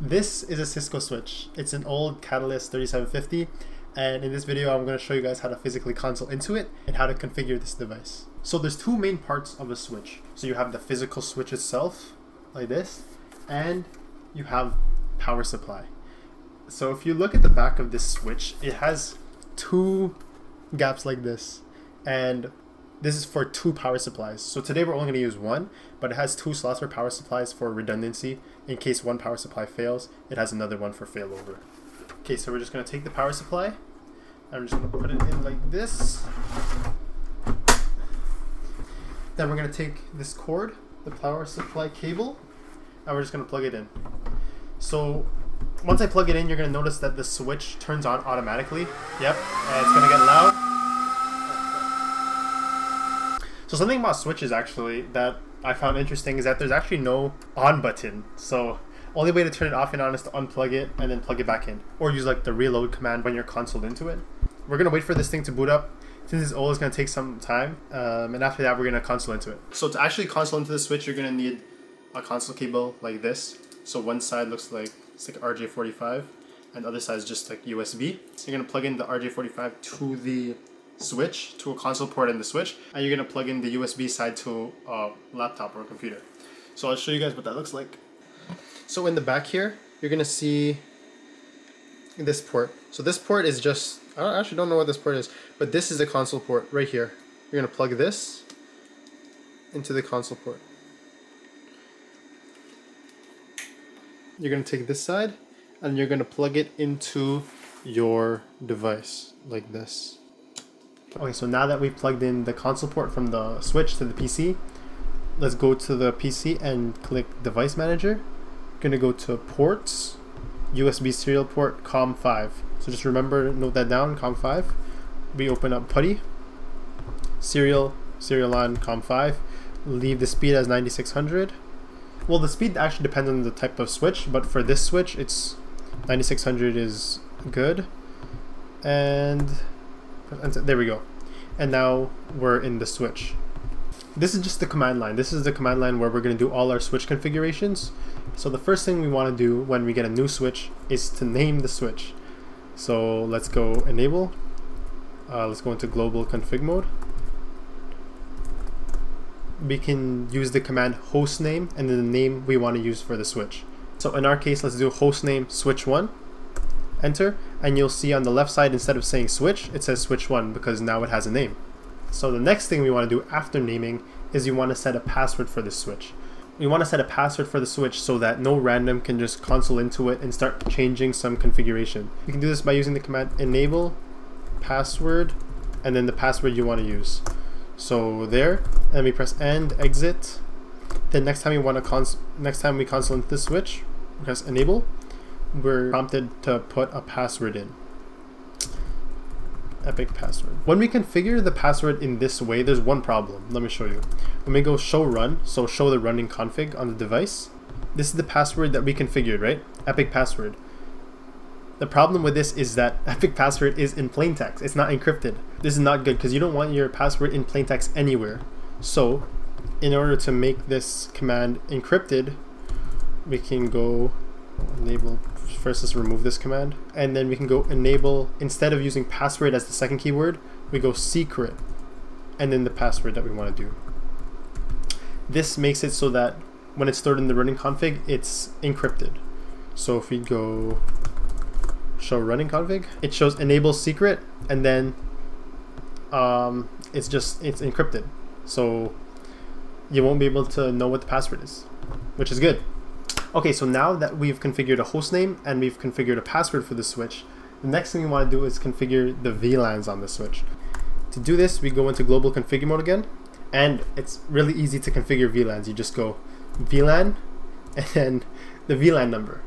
This is a Cisco switch. It's an old Catalyst 3750, and in this video I'm going to show you guys how to physically console into it and how to configure this device. So there's two main parts of a switch. So you have the physical switch itself, like this, and you have power supply. So if you look at the back of this switch, it has two gaps like this, and this is for two power supplies. So today we're only going to use one, but it has two slots for power supplies for redundancy. In case one power supply fails, it has another one for failover. Okay, so we're just going to take the power supply. I'm just going to put it in like this. Then we're going to take this cord, the power supply cable, and we're just going to plug it in. So once I plug it in, you're going to notice that the switch turns on automatically. Yep, and it's going to get loud. So something about switches actually that I found interesting is that there's actually no on button. So only way to turn it off and on is to unplug it and then plug it back in, or use like the reload command when you're consoled into it. We're gonna wait for this thing to boot up. Since it's old, it's gonna take some time, and after that we're gonna console into it. So to actually console into the switch, you're gonna need a console cable like this. So one side looks like it's like RJ45, and the other side is just like USB. So you're gonna plug in the RJ45 to the switch, to a console port in the switch, and you're going to plug in the USB side to a laptop or a computer. So I'll show you guys what that looks like. So in the back here, you're going to see this port. So this port is just, I actually don't know what this port is, but this is the console port right here. You're going to plug this into the console port. You're going to take this side and you're going to plug it into your device like this. Okay, so now that we've plugged in the console port from the switch to the PC, let's go to the PC and click Device Manager. We're going to go to Ports, USB Serial Port, COM5. So just remember, note that down, COM5. We open up PuTTY, Serial on COM5. Leave the speed as 9600. Well, the speed actually depends on the type of switch, but for this switch, it's 9600 is good. And there we go, and now we're in the switch. This is just the command line. This is the command line where we're going to do all our switch configurations. So the first thing we want to do when we get a new switch is to name the switch. So let's go enable, let's go into global config mode. We can use the command host name and then the name we want to use for the switch. So in our case, let's do host name switch1, enter, and you'll see on the left side, instead of saying switch, it says switch1 because now it has a name. So the next thing we want to do after naming is you want to set a password for this switch. We want to set a password for the switch so that no random can just console into it and start changing some configuration. You can do this by using the command enable password and then the password you want to use. So there, and we press end, exit. Then next time we console into the switch, we press enable. We're prompted to put a password in. Epic password. When we configure the password in this way, there's one problem. Let me show you. When we go show run, so show the running config on the device, this is the password that we configured, right? Epic password. The problem with this is that epic password is in plain text. It's not encrypted. This is not good because you don't want your password in plain text anywhere. So in order to make this command encrypted, we can go enable. First, let's remove this command, and then we can go enable. Instead of using password as the second keyword, we go secret and then the password that we want to do. This makes it so that when it's stored in the running config, it's encrypted. So if we go show running config, it shows enable secret, and then it's encrypted, so you won't be able to know what the password is, which is good. Okay, so now that we've configured a host name and we've configured a password for the switch, the next thing we want to do is configure the VLANs on the switch. To do this, we go into global config mode again, and it's really easy to configure VLANs. You just go VLAN and then the VLAN number.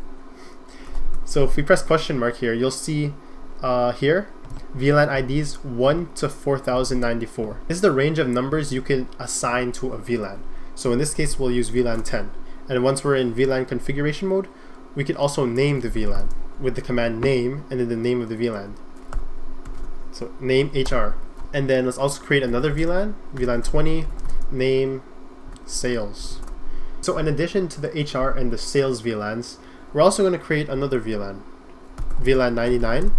So if we press question mark here, you'll see here VLAN IDs 1 to 4094. This is the range of numbers you can assign to a VLAN. So in this case, we'll use VLAN 10. And once we're in VLAN configuration mode, we can also name the VLAN with the command name and then the name of the VLAN. So name HR. And then let's also create another VLAN, VLAN 20, name sales. So in addition to the HR and the sales VLANs, We're also going to create another VLAN, VLAN 99,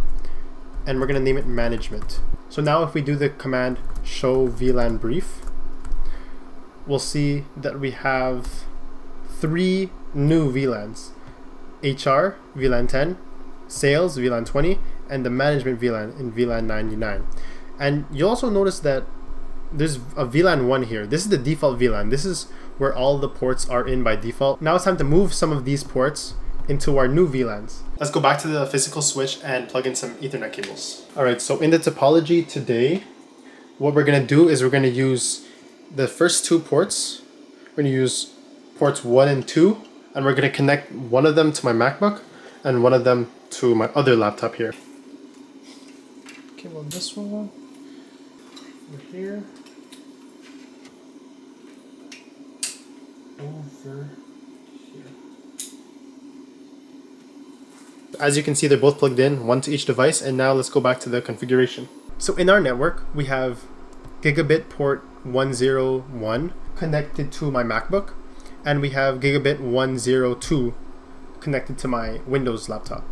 and we're going to name it management. So now if we do the command show VLAN brief, we'll see that we have 3 new VLANs: HR VLAN 10, sales VLAN 20, and the management VLAN in VLAN 99. And you'll also notice that there's a VLAN 1 here. This is the default VLAN. This is where all the ports are in by default. Now it's time to move some of these ports into our new VLANs. Let's go back to the physical switch and plug in some Ethernet cables. All right, so in the topology today, what we're gonna do is we're gonna use the first 2 ports. We're gonna use ports 1 and 2, and we're gonna connect one of them to my MacBook and one of them to my other laptop here. Okay, well this one over here, over here. As you can see, they're both plugged in, one to each device, and now let's go back to the configuration. So in our network, we have gigabit port 101 connected to my MacBook, and we have gigabit 102 connected to my Windows laptop.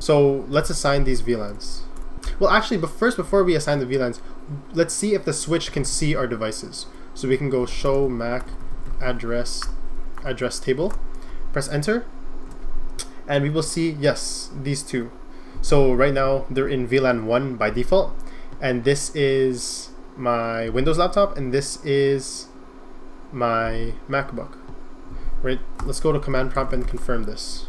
So let's assign these VLANs. Well, actually, but first, before we assign the VLANs, let's see if the switch can see our devices. So we can go show MAC address table, press enter, and we will see, yes, these 2. So right now they're in VLAN 1 by default, and this is my Windows laptop and this is my MacBook. Right, let's go to command prompt and confirm this.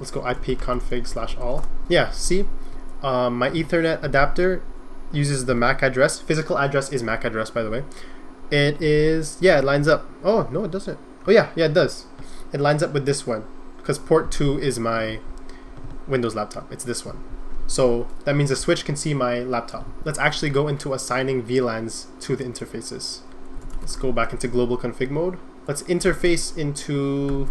Let's go ipconfig /all. Yeah, see, my Ethernet adapter uses the MAC address. Physical address is MAC address, by the way. It is, yeah, it lines up. Oh, no, it doesn't. Oh, yeah, yeah, it does. It lines up with this one because port 2 is my Windows laptop. It's this one. So that means the switch can see my laptop. Let's actually go into assigning VLANs to the interfaces. Let's go back into global config mode. Let's interface into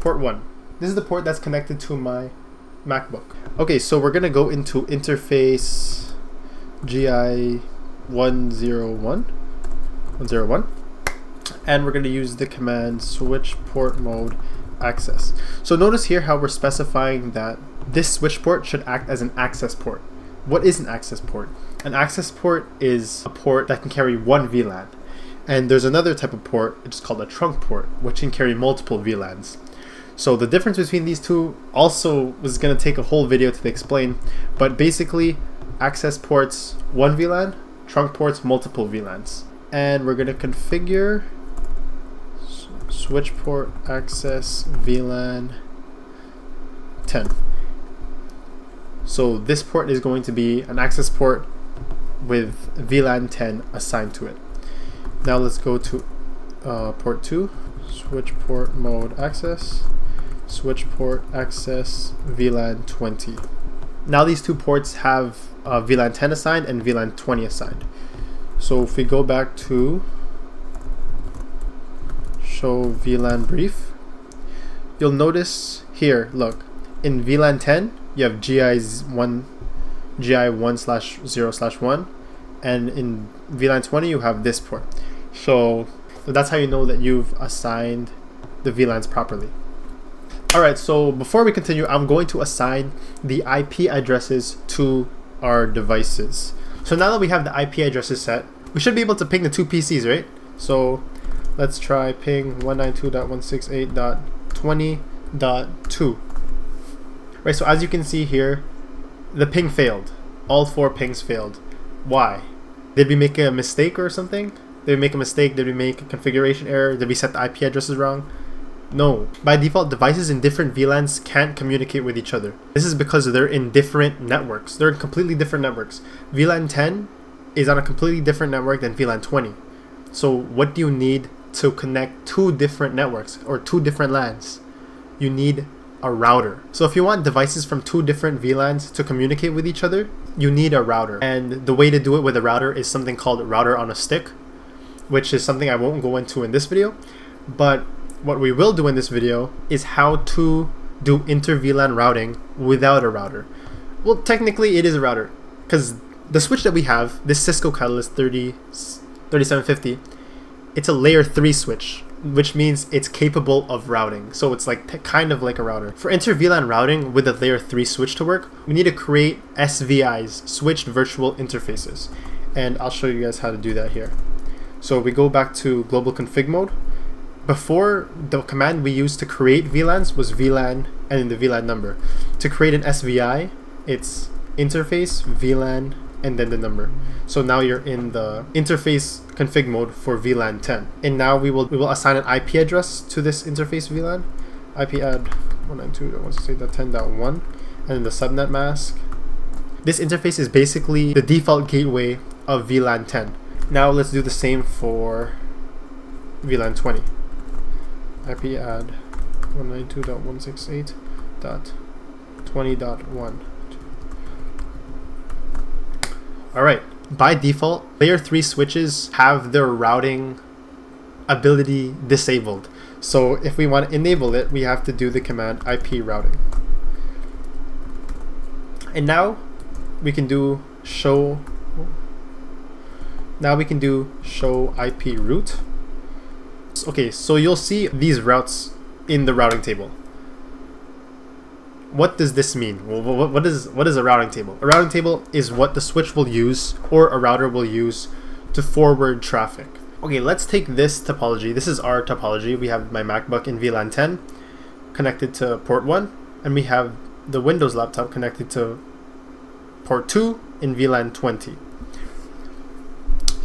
port 1. This is the port that's connected to my MacBook. Okay, so we're gonna go into interface GI 101, and we're gonna use the command switch port mode access. So notice here how we're specifying that this switch port should act as an access port. What is an access port? An access port is a port that can carry 1 VLAN, and there's another type of port, it's called a trunk port, which can carry multiple VLANs. So the difference between these 2 also was going to take a whole video to explain, but basically access ports 1 VLAN, trunk ports multiple VLANs. And we're going to configure switch port access VLAN 10. So this port is going to be an access port with VLAN 10 assigned to it. Now let's go to port 2, switch port mode access. Switch port access VLAN 20. Now these 2 ports have VLAN 10 assigned and VLAN 20 assigned. So if we go back to show VLAN brief, you'll notice here, look, in VLAN 10 you have GI 1/0/1, and in VLAN 20 you have this port. So that's how you know that you've assigned the VLANs properly. Alright, so before we continue, I'm going to assign the IP addresses to our devices. So now that we have the IP addresses set, we should be able to ping the 2 PCs, right? So let's try ping 192.168.20.2. Right, so as you can see here, the ping failed. All 4 pings failed. Why? Did we make a mistake or something? Did we make a mistake? Did we make a configuration error? Did we set the IP addresses wrong? No. By default, devices in different VLANs can't communicate with each other. This is because they're in different networks. They're in completely different networks. VLAN 10 is on a completely different network than VLAN 20. So what do you need to connect 2 different networks or 2 different LANs? You need a router. So if you want devices from 2 different VLANs to communicate with each other, you need a router. And the way to do it with a router is something called router on a stick, which is something I won't go into in this video. But what we will do in this video is how to do inter-VLAN routing without a router. Well, technically it is a router, because the switch that we have, this Cisco Catalyst 3750, it's a layer 3 switch. which means it's capable of routing. So it's like kind of like a router. For inter-VLAN routing with a layer 3 switch to work, we need to create SVIs, switched virtual interfaces. And I'll show you guys how to do that here. So we go back to global config mode. Before, the command we used to create VLANs was VLAN and then the VLAN number. To create an SVI, it's interface, VLAN, and then the number. So now you're in the interface config mode for VLAN 10. And now we will assign an IP address to this interface VLAN. IP add 192.168.10.1 and then the subnet mask. This interface is basically the default gateway of VLAN 10. Now let's do the same for VLAN 20. IP add 192.168.20.1. Alright, by default, layer 3 switches have their routing ability disabled. So if we want to enable it, we have to do the command IP routing. And now we can do show IP route. Okay, so you'll see these routes in the routing table. What does this mean? Well, what is a routing table? A routing table is what the switch will use or a router will use to forward traffic. Okay, let's take this topology. This is our topology. We have my MacBook in VLAN 10 connected to port 1, and we have the Windows laptop connected to port 2 in VLAN 20.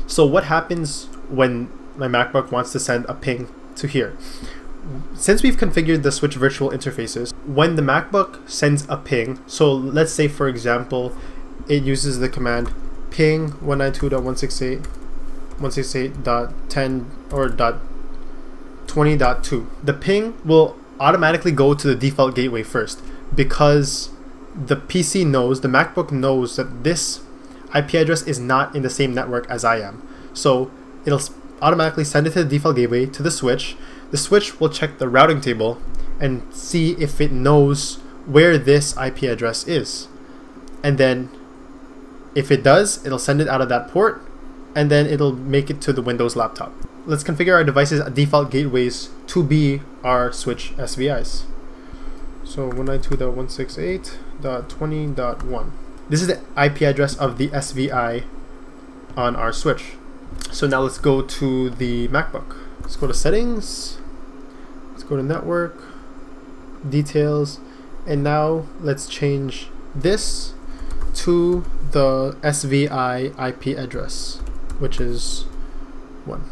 So what happens when my MacBook wants to send a ping to here? Since we've configured the switch virtual interfaces, when the MacBook sends a ping, so let's say for example, it uses the command ping 192.168.168.10 or .20.2. The ping will automatically go to the default gateway first because the PC knows, the MacBook knows that this IP address is not in the same network as I am. So it'll automatically send it to the default gateway to the switch. The switch will check the routing table and see if it knows where this IP address is. And then if it does, it'll send it out of that port and then it'll make it to the Windows laptop. Let's configure our device's default gateways to be our switch SVIs. So 192.168.20.1. This is the IP address of the SVI on our switch. So now let's go to the MacBook. Let's go to settings, let's go to network, details, and now let's change this to the SVI IP address, which is 1.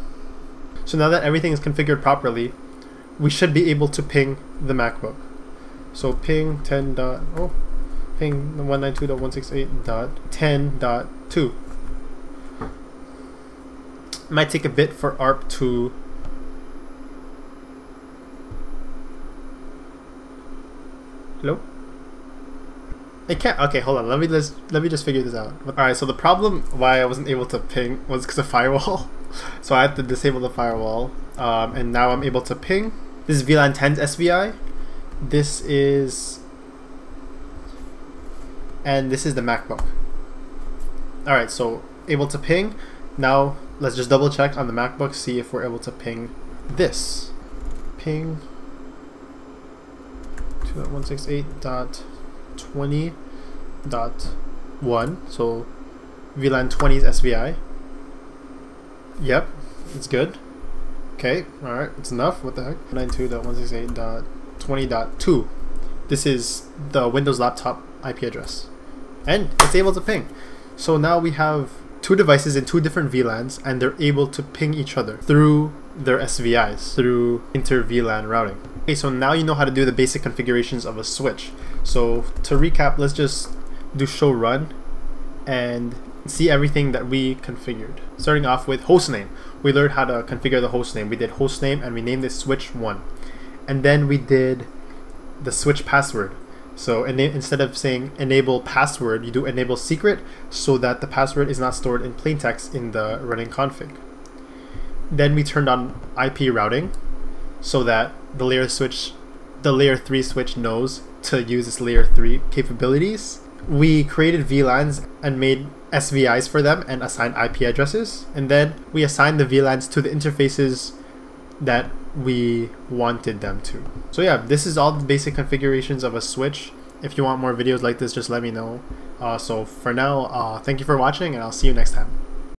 So now that everything is configured properly, we should be able to ping the MacBook. So ping 192.168.10.2. Might take a bit for ARP to hello? It can't. Okay, hold on. Let me just figure this out. All right. So the problem why I wasn't able to ping was because of firewall. So I had to disable the firewall, and now I'm able to ping. This is VLAN 10's SVI. This is the MacBook. All right. So able to ping. Now let's just double check on the MacBook, see if we're able to ping this. Ping 168.20.1, so VLAN 20's SVI. Yep, it's good. Okay, all right, it's enough. What the heck? 192.168.20.2. This is the Windows laptop IP address, and it's able to ping. So now we have two devices in two different VLANs, and they're able to ping each other through their SVIs, through inter-VLAN routing. Okay, so now you know how to do the basic configurations of a switch. So to recap, let's just do show run and see everything that we configured. Starting off with hostname. We learned how to configure the hostname. We did hostname and we named it switch 1. And then we did the switch password. So instead of saying enable password, you do enable secret so that the password is not stored in plain text in the running config. Then we turned on IP routing so that the layer 3 switch knows to use its layer 3 capabilities. We created VLANs and made SVIs for them and assigned IP addresses. And then we assigned the VLANs to the interfaces that we wanted them to. So yeah, this is all the basic configurations of a switch. If you want more videos like this, just let me know. So for now, thank you for watching, and I'll see you next time.